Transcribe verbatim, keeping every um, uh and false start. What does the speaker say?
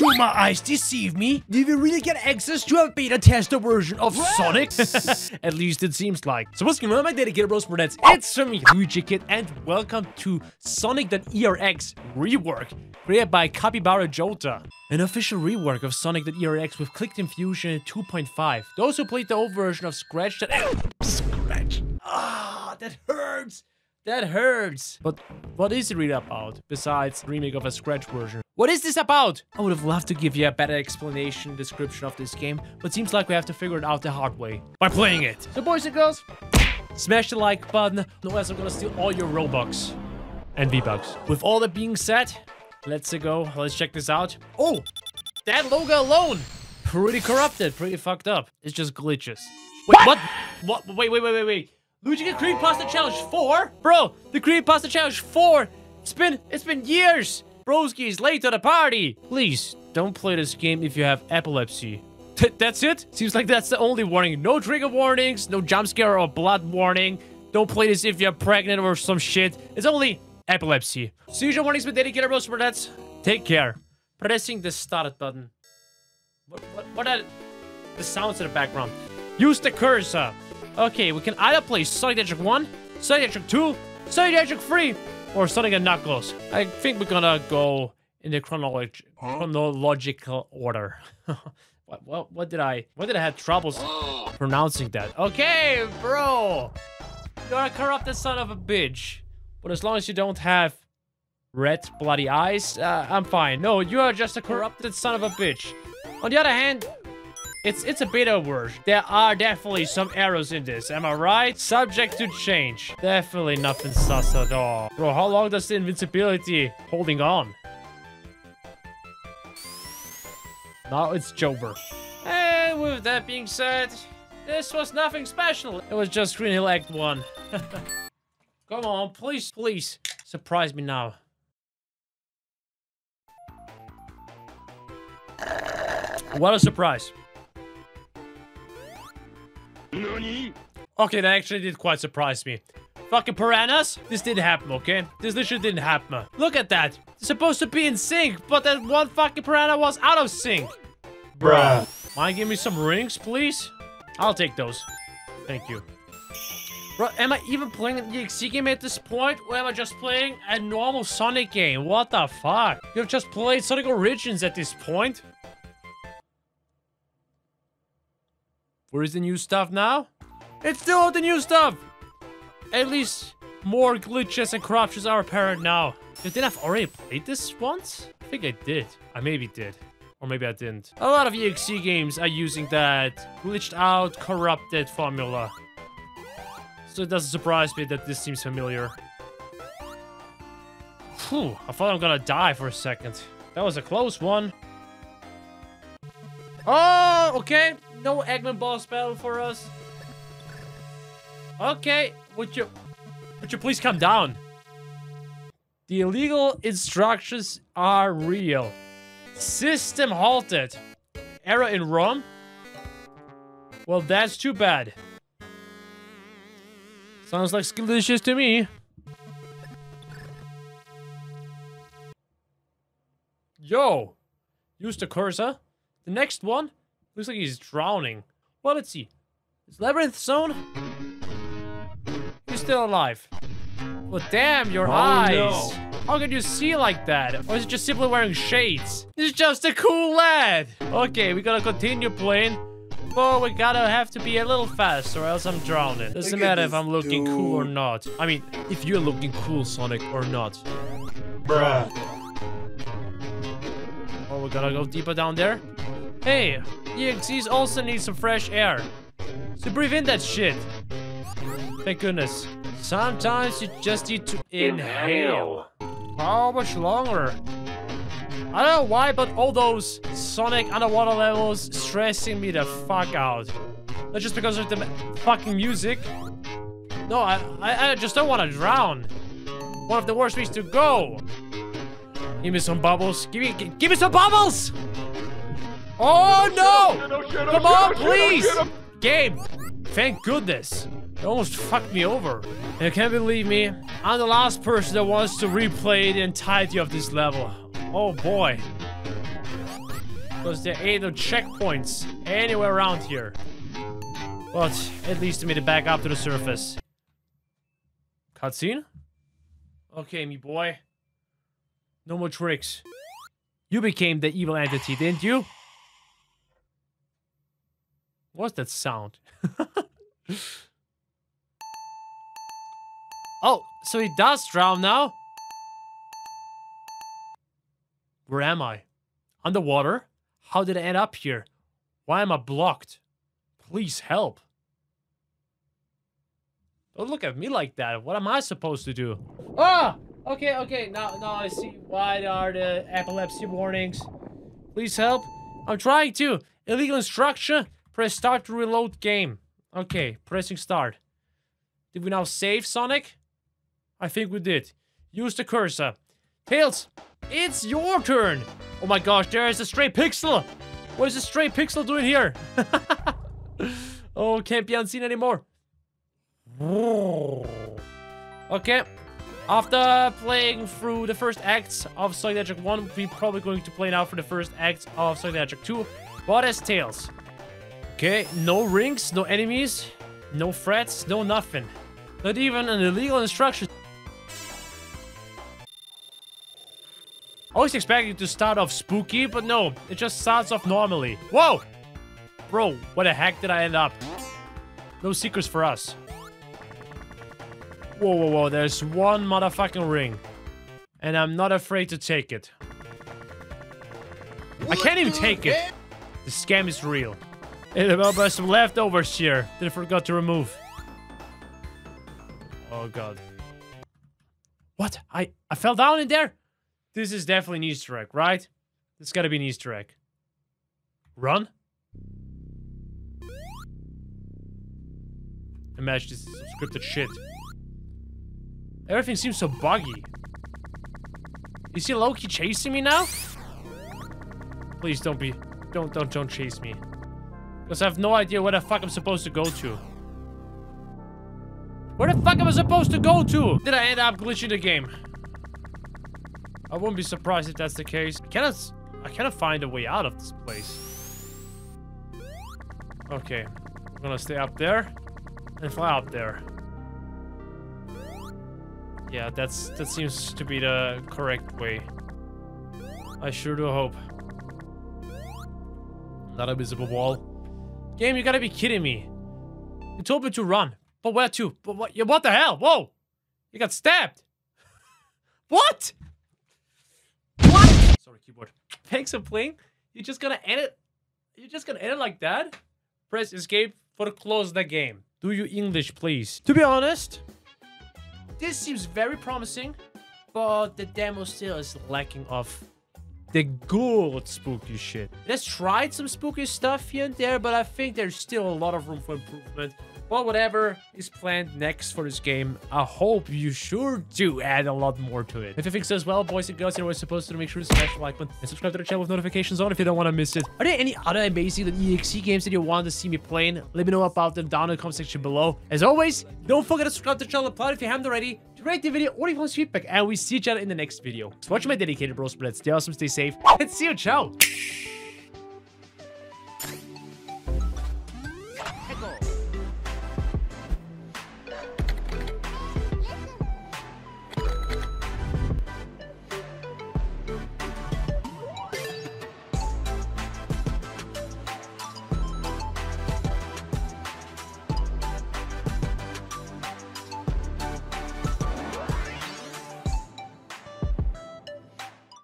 Do my eyes deceive me? Did we really get access to a beta tester version of what? Sonic? At least it seems like. So what's going on, my dedicated bros for that? It's me, Luigikid, and welcome to Sonic.erx rework, created by Capibara Jota. An official rework of Sonic.erx with clicked-in fusion two point five. Those who played the old version of Scratch that- Scratch. Ah, oh, that hurts. That hurts. But what is it really about, besides remake of a Scratch version? What is this about? I would have loved to give you a better explanation, description of this game, but seems like we have to figure it out the hard way. By playing it. So boys and girls, smash the like button, otherwise I'm gonna steal all your Robux. And V-Bucks. With all that being said, let's go, let's check this out. Oh, that logo alone. Pretty corrupted, pretty fucked up. It's just glitches. Wait, what? What? what? Wait, wait, wait, wait, wait. Luigikid Creepypasta Challenge four? Bro, the Creepypasta Challenge four! It's been, it's been years! Broski is late to the party! Please, don't play this game if you have epilepsy. Th that's it? Seems like that's the only warning. No trigger warnings, no jump scare or blood warning. Don't play this if you're pregnant or some shit. It's only epilepsy. Seizure warnings with dedicated bros for that. Take care. Pressing the start button. What, what, what are the sounds in the background? Use the cursor. Okay, we can either play Sonic one, Sonic two, Sonic three, or Sonic and Knuckles. I think we're gonna go in the chronolog huh? chronological order. what, what, what did I... What did I have troubles pronouncing that? Okay, bro! You're a corrupted son of a bitch. But as long as you don't have red bloody eyes, uh, I'm fine. No, you are just a corrupted son of a bitch. On the other hand... It's it's a beta version. There are definitely some errors in this, am I right? Subject to change. Definitely nothing sus at all. Bro, how long does the invincibility holding on? Now it's Jober. And with that being said, this was nothing special. It was just Green Hill Act one. Come on, please, please surprise me now. What a surprise. Nani? Okay, that actually did quite surprise me. Fucking piranhas? This didn't happen, okay? This literally didn't happen. Look at that. It's supposed to be in sync, but that one fucking piranha was out of sync. Bruh. Mind give me some rings, please? I'll take those. Thank you. Bro, am I even playing an E X E game at this point? Or am I just playing a normal Sonic game? What the fuck? You've just played Sonic Origins at this point? Where is the new stuff now? It's still all the new stuff! At least more glitches and corruptions are apparent now. Didn't I've already played this once? I think I did. I maybe did. Or maybe I didn't. A lot of E X E games are using that glitched out, corrupted formula. So it doesn't surprise me that this seems familiar. Phew, I thought I'm gonna die for a second. That was a close one. Oh, okay. No Eggman boss battle for us. Okay, would you... Would you please calm down? The illegal instructions are real. System halted. Error in ROM? Well, that's too bad. Sounds like skill issues to me. Yo. Use the cursor. The next one? Looks like he's drowning. Well, let's see. It's Labyrinth Zone. You're still alive. Well, damn, your oh, eyes. No. How can you see like that? Or is it just simply wearing shades? He's just a cool lad. Okay, we gotta continue playing. But we gotta have to be a little fast or else I'm drowning. Doesn't look matter if I'm looking dude. cool or not. I mean, if you're looking cool, Sonic, or not. Bruh. Oh, we gotta go deeper down there. Hey, E X Es also need some fresh air. So breathe in that shit. Thank goodness. Sometimes you just need to inhale. How much longer? I don't know why, but all those Sonic underwater levels stressing me the fuck out. Not just because of the fucking music. No, I, I, I just don't want to drown. One of the worst ways to go. Give me some bubbles. Give me, give, give me some bubbles! Oh no! Come on, please! Game! Thank goodness. It almost fucked me over. And you can't believe me, I'm the last person that wants to replay the entirety of this level. Oh boy. because there ain't no checkpoints anywhere around here. But it leads to me to back up to the surface. Cutscene? Okay, me boy. No more tricks. You became the evil entity, didn't you? What's that sound? Oh, so he does drown now? Where am I? Underwater? How did I end up here? Why am I blocked? Please help. Don't look at me like that. What am I supposed to do? Ah! Okay, okay. Now, now I see. Why are the epilepsy warnings? Please help. I'm trying to. Illegal instruction. Press start to reload game. Okay, pressing start. Did we now save Sonic? I think we did. Use the cursor. Tails, it's your turn. Oh my gosh, there is a stray pixel. What is a stray pixel doing here? Oh, can't be unseen anymore. Okay. After playing through the first acts of Sonic Magic one, we're probably going to play now for the first act of Sonic Magic two. What is Tails? Okay, no rings, no enemies, no threats, no nothing. Not even an illegal instruction. I was expecting it to start off spooky, but no, it just starts off normally. Whoa! Bro, what the heck did I end up? No secrets for us. Whoa, whoa, whoa, there's one motherfucking ring. And I'm not afraid to take it. I can't even take it. The scam is real. It's about by some leftovers here that I forgot to remove. Oh god. What? I, I fell down in there? This is definitely an Easter egg, right? It's gotta be an Easter egg. Run? Imagine this is scripted shit. Everything seems so buggy. Is he low-key chasing me now? Please don't be... Don't, don't, don't chase me. Because I have no idea where the fuck I'm supposed to go to. Where the fuck am I supposed to go to? Did I end up glitching the game? I wouldn't be surprised if that's the case. I cannot... I cannot find a way out of this place. Okay. I'm gonna stay up there. And fly up there. Yeah, that's that seems to be the correct way. I sure do hope. Not a visible wall. Game, you gotta be kidding me. You told me to run. But where to? But what, what the hell? Whoa! You got stabbed! What? What? Sorry, keyboard. Thanks for playing. You're just gonna end it? You're just gonna end it like that? Press escape for to close the game. Do you English, please? To be honest... This seems very promising, but the demo still is lacking of the good spooky shit. It has tried some spooky stuff here and there, but I think there's still a lot of room for improvement. But whatever is planned next for this game, I hope you sure do add a lot more to it. If you think so as well, boys and girls, you're always supposed to make sure to smash the like button and subscribe to the channel with notifications on if you don't want to miss it. Are there any other amazing .exe games that you want to see me playing? Let me know about them down in the comment section below. As always, don't forget to subscribe to the channel and plot if you haven't already, to rate the video or leave us feedback, and we see each other in the next video. So watch my dedicated bro spread. Stay awesome, stay safe, and see you, ciao!